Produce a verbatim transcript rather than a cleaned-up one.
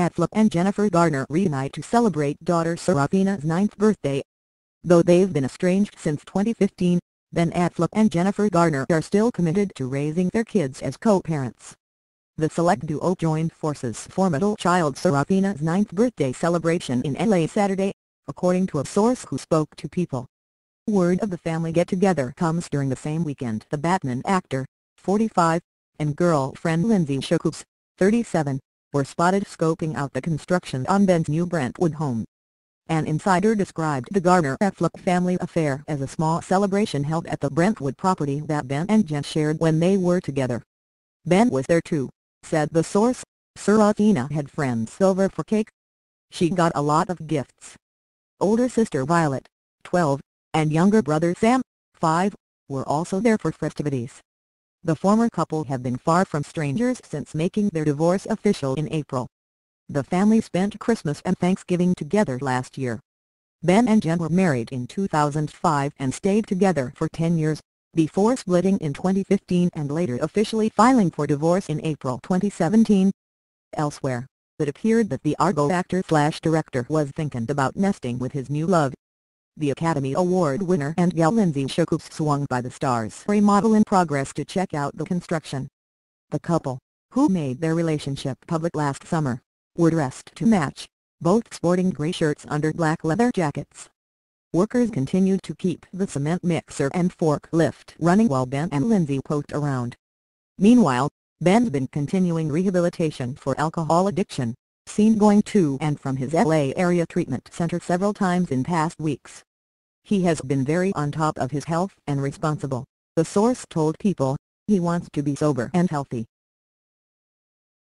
Affleck and Jennifer Garner reunite to celebrate daughter Seraphina's ninth birthday. Though they've been estranged since twenty fifteen, Ben Affleck and Jennifer Garner are still committed to raising their kids as co-parents. The select duo joined forces for middle child Seraphina's ninth birthday celebration in L A Saturday, according to a source who spoke to People. Word of the family get-together comes during the same weekend the Batman actor, forty-five, and girlfriend Lindsay Shookus, thirty-seven, were spotted scoping out the construction on Ben's new Brentwood home. An insider described the Garner-Affleck family affair as a small celebration held at the Brentwood property that Ben and Jen shared when they were together. Ben was there too, said the source. Seraphina had friends over for cake. She got a lot of gifts. Older sister Violet, twelve, and younger brother Sam, five, were also there for festivities. The former couple have been far from strangers since making their divorce official in April. The family spent Christmas and Thanksgiving together last year. Ben and Jen were married in two thousand five and stayed together for ten years, before splitting in twenty fifteen and later officially filing for divorce in April twenty seventeen. Elsewhere, it appeared that the Argo actor-slash-director was thinking about nesting with his new love. The Academy Award winner and gal Lindsay Shookus swung by the star's remodel in progress to check out the construction. The couple, who made their relationship public last summer, were dressed to match, both sporting gray shirts under black leather jackets. Workers continued to keep the cement mixer and forklift running while Ben and Lindsay poked around. Meanwhile, Ben's been continuing rehabilitation for alcohol addiction, seen going to and from his L A area treatment center several times in past weeks. He has been very on top of his health and responsible, the source told People. He wants to be sober and healthy.